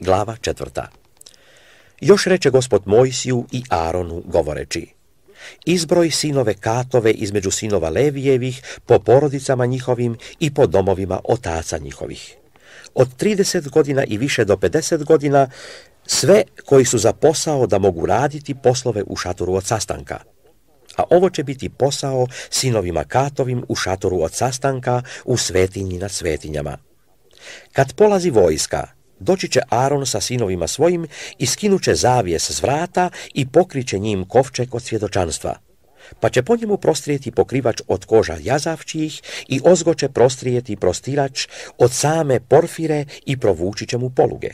Glava 4. Još reče Gospod Mojsiju i Aronu govoreći: Izbroj sinove Katove između sinova Levijevih po porodicama njihovim i po domovima otaca njihovih. Od 30 godina i više do 50 godina sve koji su za posao da mogu raditi poslove u šatoru od sastanka. A ovo će biti posao sinovima Katovim u šatoru od sastanka u svetinji nad svetinjama. Kad polazi vojska, doći će Aron sa sinovima svojim i skinuće zavijes s vrata i pokriće njim kovčeg od svjedočanstva. Pa će po njemu prostrijeti pokrivač od koža jazavčijih i ozgo će prostrijeti prostirač od same porfire i provući će mu poluge.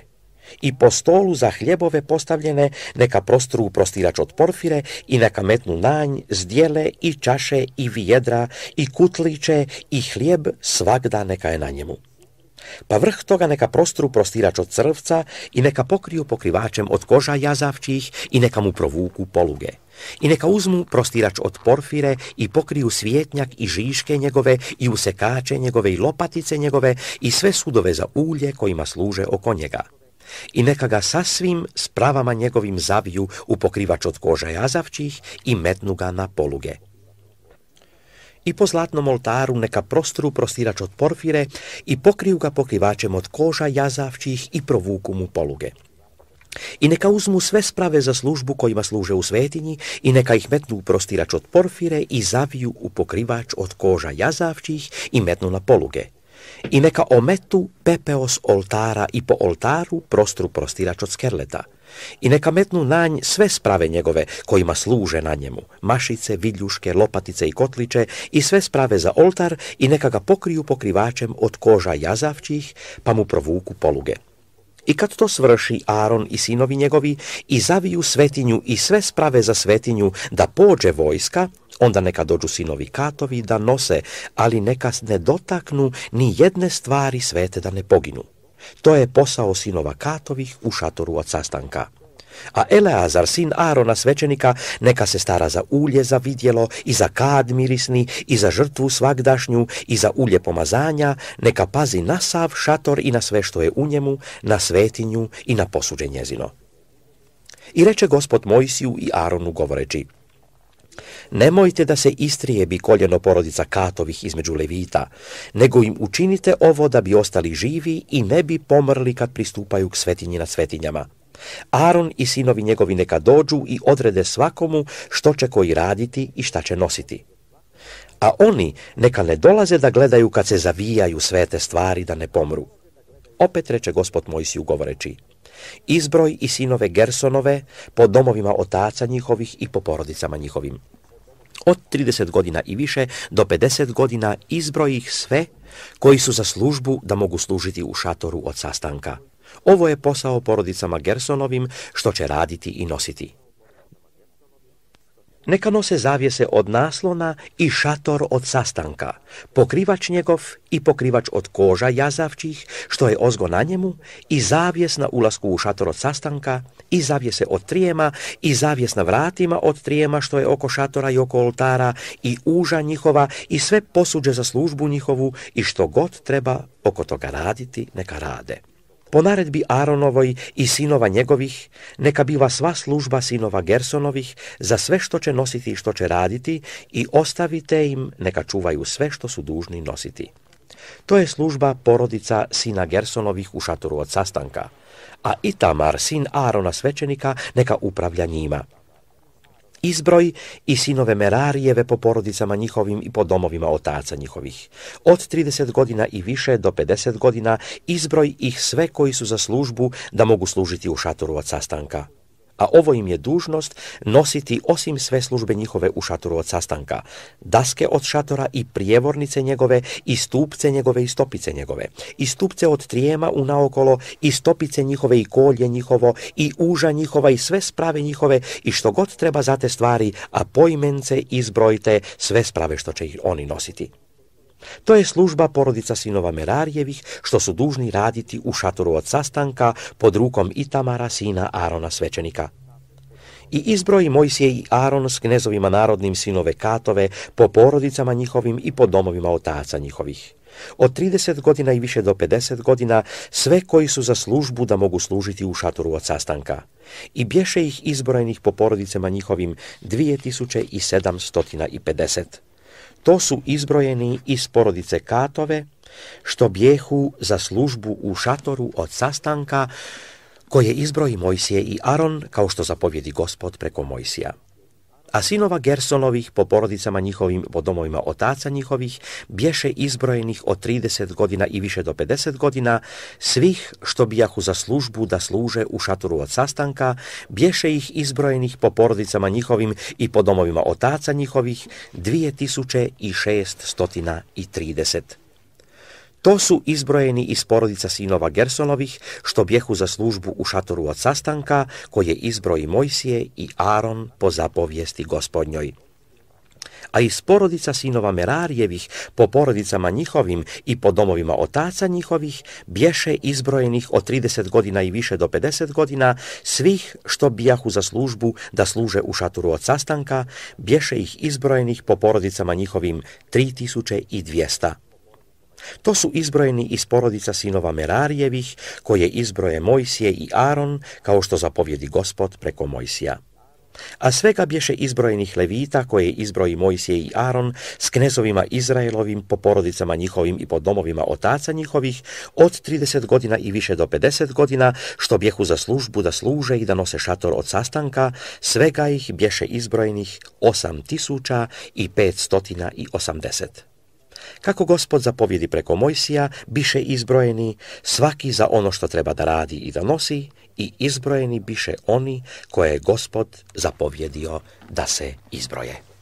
I po stolu za hljebove postavljene neka prostru prostirač od porfire i neka metnu nanj, zdjele i čaše i vijedra i kutliće i hljeb svagda neka je na njemu. Pa vrh toga neka prostru prostirač od crvca i neka pokriju pokrivačem od koža jazavčih i neka mu provuku poluge. I neka uzmu prostirač od porfire i pokriju svijetnjak i žiške njegove i usekače njegove i lopatice njegove i sve sudove za ulje kojima služe oko njega. I neka ga sasvim s pravama njegovim zaviju u pokrivač od koža jazavčih i metnu ga na poluge. I po zlatnom oltaru neka prostru prostirač od porfire i pokriju ga pokrivačem od koža jazavčih i provuku mu poluge. I neka uzmu sve sprave za službu kojima služe u svetinji i neka ih metnu u prostirač od porfire i zaviju u pokrivač od koža jazavčih i metnu na poluge. I neka ometu pepeo s oltara i po oltaru prostru prostirač od skerleta. I neka metnu na nj sve sprave njegove kojima služe na njemu, mašice, vidljuške, lopatice i kotliće i sve sprave za oltar i neka ga pokriju pokrivačem od koža jazavčih pa mu provuku poluge. I kad to svrši Aron i sinovi njegovi i zaviju svetinju i sve sprave za svetinju da pođe vojska, onda neka dođu sinovi Katovi da nose, ali neka ne dotaknu ni jedne stvari svete da ne poginu. To je posao sinova Katovih u šatoru od sastanka. A Eleazar, sin Arona svećenika, neka se stara za ulje za vidjelo i za kad mirisni i za žrtvu svagdašnju i za ulje pomazanja, neka pazi na sav šator i na sve što je u njemu, na svetinju i na posuđe njezino. I reče Gospod Mojsiju i Aronu govoreći: Nemojte da se istrijebi koljeno porodica Katovih između Levita, nego im učinite ovo da bi ostali živi i ne bi pomrli kad pristupaju k svetinji nad svetinjama. Aron i sinovi njegovi neka dođu i odrede svakomu što će koji raditi i šta će nositi. A oni neka ne dolaze da gledaju kad se zavijaju sve te stvari da ne pomru. Opet reče Gospod Mojsiju govoreći: Izbroj i sinove Gersonove po domovima otaca njihovih i po porodicama njihovim. Od 30 godina i više do 50 godina izbroj ih sve koji su za službu da mogu služiti u šatoru od sastanka. Ovo je posao porodicama Gersonovim što će raditi i nositi. Neka nose zavjese od naslona i šator od sastanka, pokrivač njegov i pokrivač od koža jazavčih, što je ozgo na njemu, i zavjes na ulasku u šator od sastanka, i zavjese od trijema, i zavjes na vratima od trijema, što je oko šatora i oko oltara, i uža njihova, i sve posuđe za službu njihovu, i što god treba oko toga raditi, neka rade. Po naredbi Aronovoj i sinova njegovih, neka biva sva služba sinova Gersonovih za sve što će nositi i što će raditi i ostavite im neka čuvaju sve što su dužni nositi. To je služba porodica sina Gersonovih u šatoru od sastanka, a Itamar, sin Arona svećenika, neka upravlja njima. Izbroj i sinove Merarijeve po porodicama njihovim i po domovima otaca njihovih. Od 30 godina i više do 50 godina izbroj ih sve koji su za službu da mogu služiti u šatoru od sastanka. A ovo im je dužnost nositi osim sve službe njihove u šatoru od sastanka, daske od šatora i prijevornice njegove, i stupce njegove i stopice njegove, i stupce od trijema unaokolo, i stopice njihove i kolje njihovo, i uža njihova i sve sprave njihove, i što god treba za te stvari, a poimence izbrojite sve sprave što će ih oni nositi. To je služba porodica sinova Merarijevih što su dužni raditi u šatoru od sastanka pod rukom Itamara sina Arona svećenika. I izbroji Mojsije i Aron s knezovima narodnim sinove Katove po porodicama njihovim i po domovima otaca njihovih. Od 30 godina i više do 50 godina, sve koji su za službu da mogu služiti u šatoru od sastanka. I bješe ih izbrojenih po porodicama njihovim 2750. To su izbrojeni iz porodice Katove, što bjehu za službu u šatoru od sastanka, koje izbroji Mojsije i Aron, kao što zapovjedi Gospod preko Mojsija. A sinova Gersonovih po porodicama njihovim po domovima otaca njihovih bješe izbrojenih od 30 godina i više do 50 godina, svih što bijahu za službu da služe u šatoru od sastanka, bješe ih izbrojenih po porodicama njihovim i po domovima otaca njihovih 2630. To su izbrojeni iz porodica sinova Gersonovih, što bjehu za službu u šatoru od sastanka, koje izbroji Mojsije i Aron po zapovijesti Gospodnjoj. A iz porodica sinova Merarijevih, po porodicama njihovim i po domovima otaca njihovih, bješe izbrojenih od 30 godina i više do 50 godina, svih što bijahu za službu da služe u šatoru od sastanka, bješe ih izbrojenih po porodicama njihovim 3200. To su izbrojeni iz porodica sinova Merarijevih, koje izbroje Mojsije i Aron, kao što zapovjedi Gospod preko Mojsija. A svega bješe izbrojenih Levita, koje izbroji Mojsije i Aron, s knezovima Izraelovim, po porodicama njihovim i po domovima otaca njihovih, od 30 godina i više do 50 godina, što bjehu za službu da služe i da nose šator od sastanka, svega ih bješe izbrojenih 8580. Kako Gospod zapovjedi preko Mojsija, biše izbrojeni svaki za ono što treba da radi i da nosi, i izbrojeni biše oni koje je Gospod zapovjedio da se izbroje.